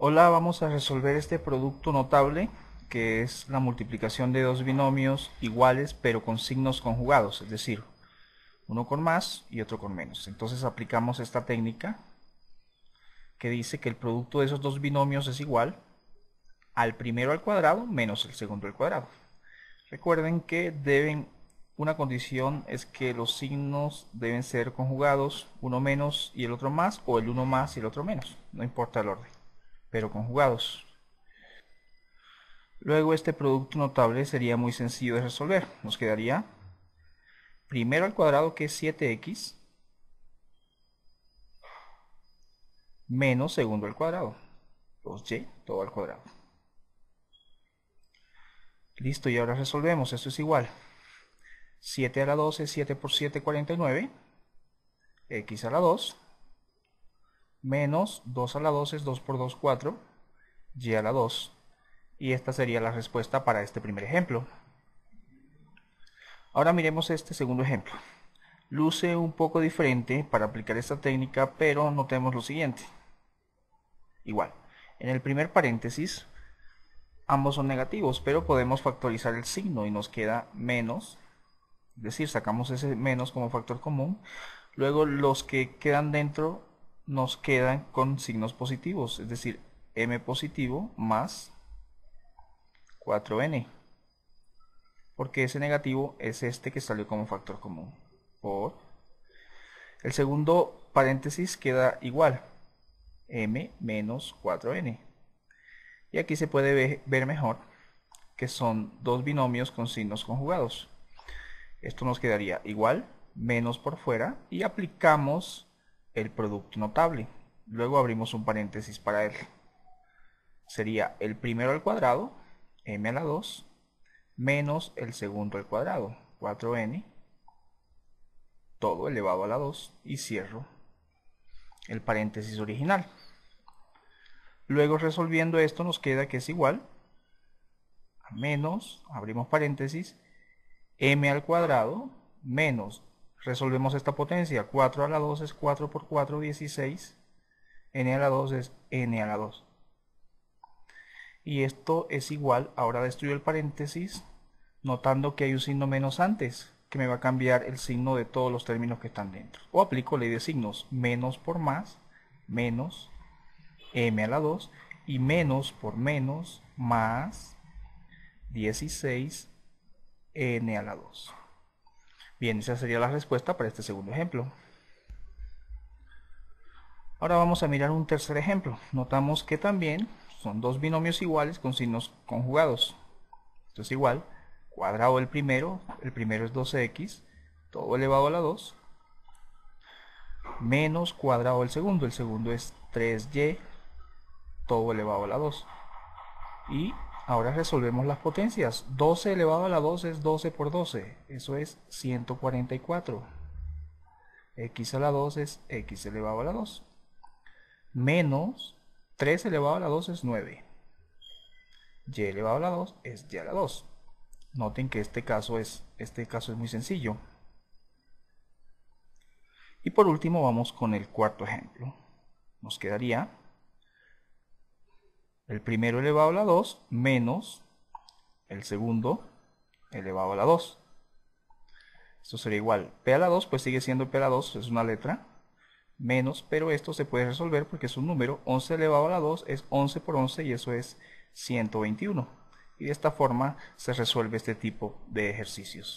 Hola, vamos a resolver este producto notable que es la multiplicación de dos binomios iguales pero con signos conjugados, es decir, uno con más y otro con menos. Entonces aplicamos esta técnica que dice que el producto de esos dos binomios es igual al primero al cuadrado menos el segundo al cuadrado. Recuerden que una condición es que los signos deben ser conjugados, uno menos y el otro más, o el uno más y el otro menos, no importa el orden, pero conjugados. Luego este producto notable sería muy sencillo de resolver. Nos quedaría primero al cuadrado, que es 7x, menos segundo al cuadrado, 2y, todo al cuadrado. Listo, y ahora resolvemos. Esto es igual 7 a la 12, 7 por 7, 49, x a la 2, menos 2 a la 2 es 2 por 2, 4, y a la 2. Y esta sería la respuesta para este primer ejemplo. Ahora miremos este segundo ejemplo. Luce un poco diferente para aplicar esta técnica, pero notemos lo siguiente. Igual, en el primer paréntesis, ambos son negativos, pero podemos factorizar el signo y nos queda menos, es decir, sacamos ese menos como factor común. Luego los que quedan dentro nos quedan con signos positivos, es decir, m positivo más 4n, porque ese negativo es este que salió como factor común. Por el segundo paréntesis queda igual, m menos 4n, y aquí se puede ver mejor que son dos binomios con signos conjugados. Esto nos quedaría igual, menos por fuera, y aplicamos el producto notable. Luego abrimos un paréntesis para él. Sería el primero al cuadrado, m a la 2, menos el segundo al cuadrado, 4n, todo elevado a la 2, y cierro el paréntesis original. Luego resolviendo esto nos queda que es igual a menos, abrimos paréntesis, m al cuadrado menos, resolvemos esta potencia, 4 a la 2 es 4 por 4, 16, n a la 2 es n a la 2. Y esto es igual, ahora destruyo el paréntesis, notando que hay un signo menos antes, que me va a cambiar el signo de todos los términos que están dentro. O aplico ley de signos, menos por más, menos m a la 2, y menos por menos, más 16, n a la 2. Bien, esa sería la respuesta para este segundo ejemplo. Ahora vamos a mirar un tercer ejemplo. Notamos que también son dos binomios iguales con signos conjugados. Esto es igual, cuadrado del primero, el primero es 12x, todo elevado a la 2, menos cuadrado del segundo, el segundo es 3y, todo elevado a la 2. Y ahora resolvemos las potencias. 12 elevado a la 2 es 12 por 12. Eso es 144. X a la 2 es X elevado a la 2. Menos 3 elevado a la 2 es 9. Y elevado a la 2 es Y a la 2. Noten que este caso es muy sencillo. Y por último vamos con el cuarto ejemplo. Nos quedaría el primero elevado a la 2 menos el segundo elevado a la 2. Esto sería igual, p a la 2, pues sigue siendo p a la 2, es una letra, menos, pero esto se puede resolver porque es un número, 11 elevado a la 2 es 11 por 11 y eso es 121. Y de esta forma se resuelve este tipo de ejercicios.